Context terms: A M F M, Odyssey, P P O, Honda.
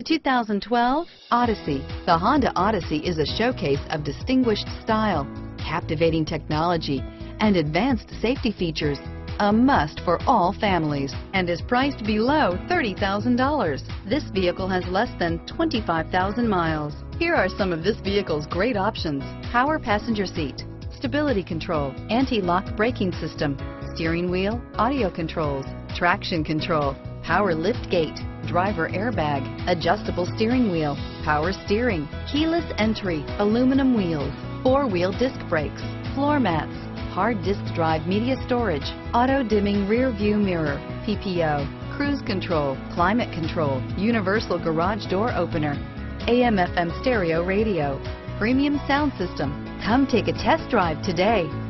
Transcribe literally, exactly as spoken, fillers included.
The two thousand twelve Odyssey. The Honda Odyssey is a showcase of distinguished style, captivating technology, and advanced safety features, a must for all families, and is priced below thirty thousand dollars. This vehicle has less than twenty-five thousand miles. Here are some of this vehicle's great options: power passenger seat, stability control, anti-lock braking system, steering wheel audio controls, traction control, power lift gate, driver airbag, adjustable steering wheel, power steering, keyless entry, aluminum wheels, four-wheel disc brakes, floor mats, hard disk drive media storage, auto-dimming rear view mirror, P P O, cruise control, climate control, universal garage door opener, A M F M stereo radio, premium sound system. Come take a test drive today.